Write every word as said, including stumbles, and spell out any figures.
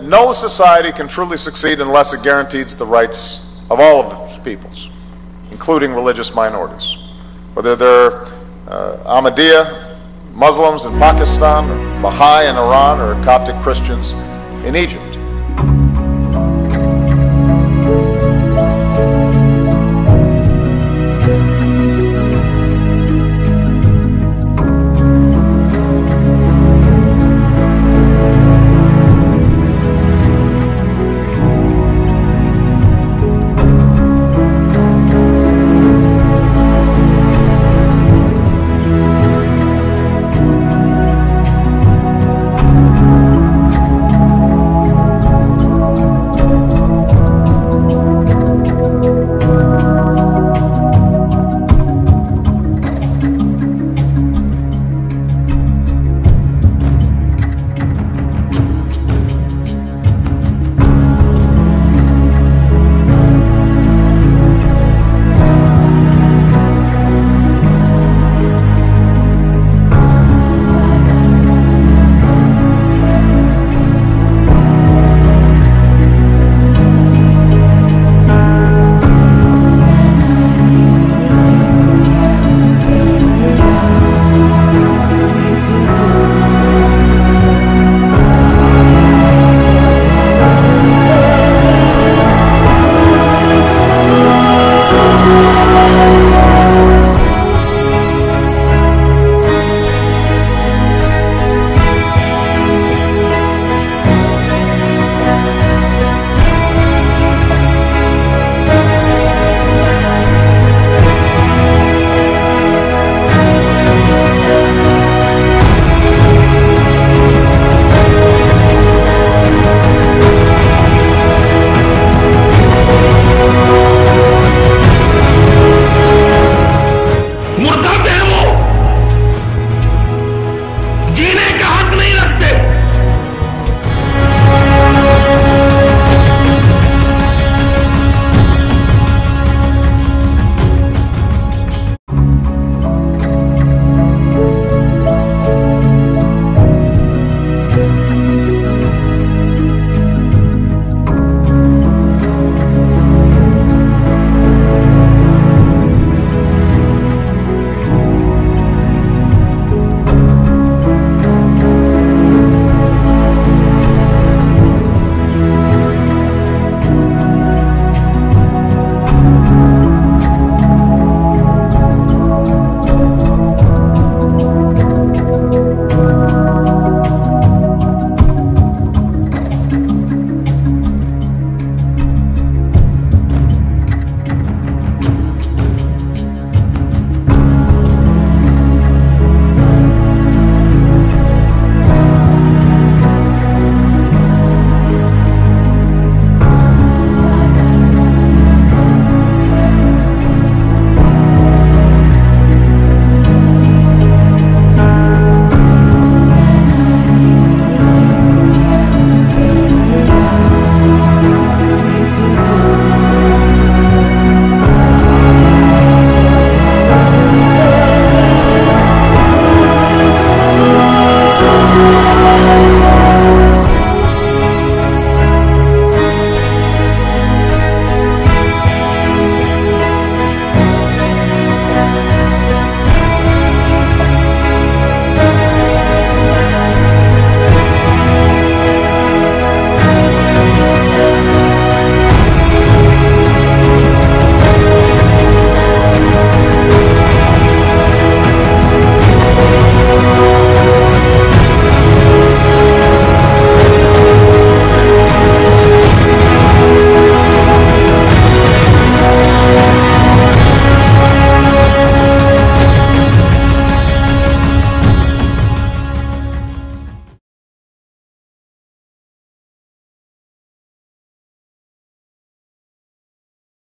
No society can truly succeed unless it guarantees the rights of all of its peoples, including religious minorities. Whether they're uh, Ahmadiyya Muslims in Pakistan, or Baha'i in Iran, or Coptic Christians in Egypt.